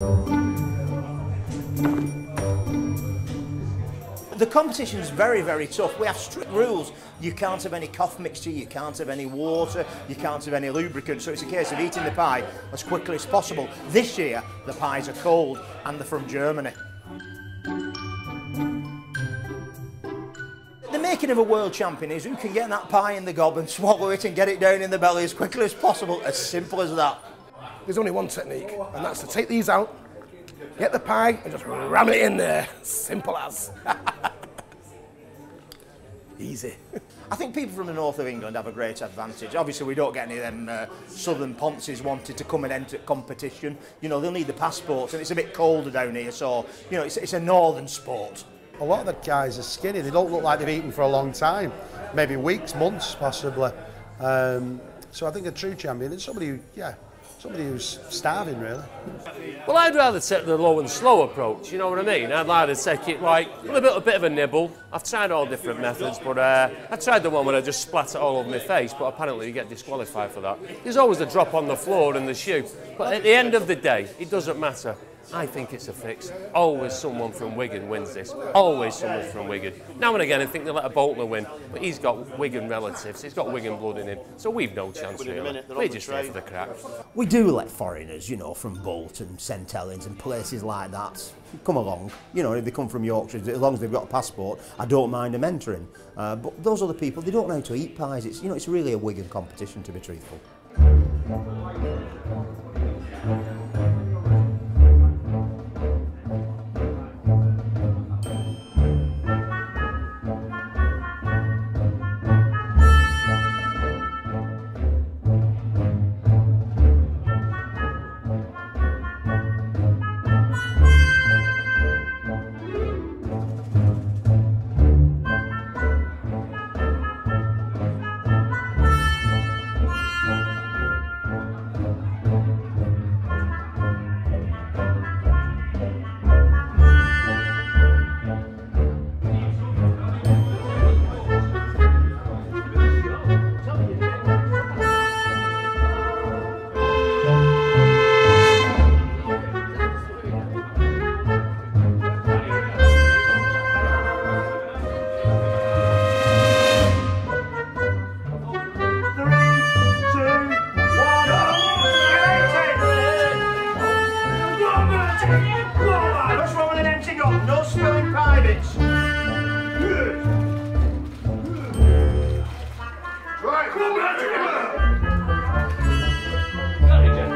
The competition is very, very tough. We have strict rules. You can't have any cough mixture, you can't have any water, you can't have any lubricant, so it's a case of eating the pie as quickly as possible. This year, the pies are cold and they're from Germany. The making of a world champion is who can get that pie in the gob and swallow it and get it down in the belly as quickly as possible, as simple as that. There's only one technique, and that's to take these out, get the pie and just ram it in there. Simple as. Easy. I think people from the north of England have a great advantage. Obviously, we don't get any of them southern ponces wanted to come and enter competition. You know, they'll need the passports, and it's a bit colder down here, so, you know, it's a northern sport. A lot of the guys are skinny. They don't look like they've eaten for a long time. Maybe weeks, months, possibly. So I think a true champion is somebody who, yeah, somebody who's starving, really. Well, I'd rather take the low and slow approach, you know what I mean? I'd rather take it like a bit of a nibble. I've tried all different methods, but I tried the one where I just splat it all over my face, but apparently you get disqualified for that. There's always the drop on the floor and the shoe. But at the end of the day, it doesn't matter. I think it's a fix. Always someone from Wigan wins this. Always someone from Wigan. Now and again, I think they let a Boltner win, but he's got Wigan relatives. He's got Wigan blood in him, so we've no chance really. We're just there for the crack. We do let foreigners, you know, from Bolton, St. Helens and places like that come along. You know, if they come from Yorkshire, as long as they've got a passport, I don't mind them entering. But those other people, they don't know how to eat pies. It's, you know, it's really a Wigan competition, to be truthful. What's wrong with an empty gob? No spilling pie, bitch. Right, come on, man, together. Right, come on, man,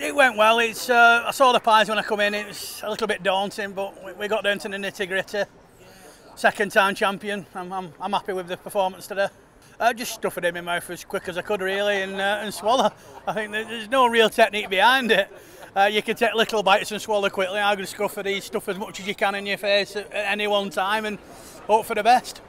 it went well. It's I saw the pies when I come in. It was a little bit daunting, but we got down to the nitty-gritty. Second time champion. I'm happy with the performance today. Just stuffed it in my mouth as quick as I could, really, and swallow. I think there's no real technique behind it. You can take little bites and swallow quickly. I'm going to scuff for these, stuff as much as you can in your face at any one time and hope for the best.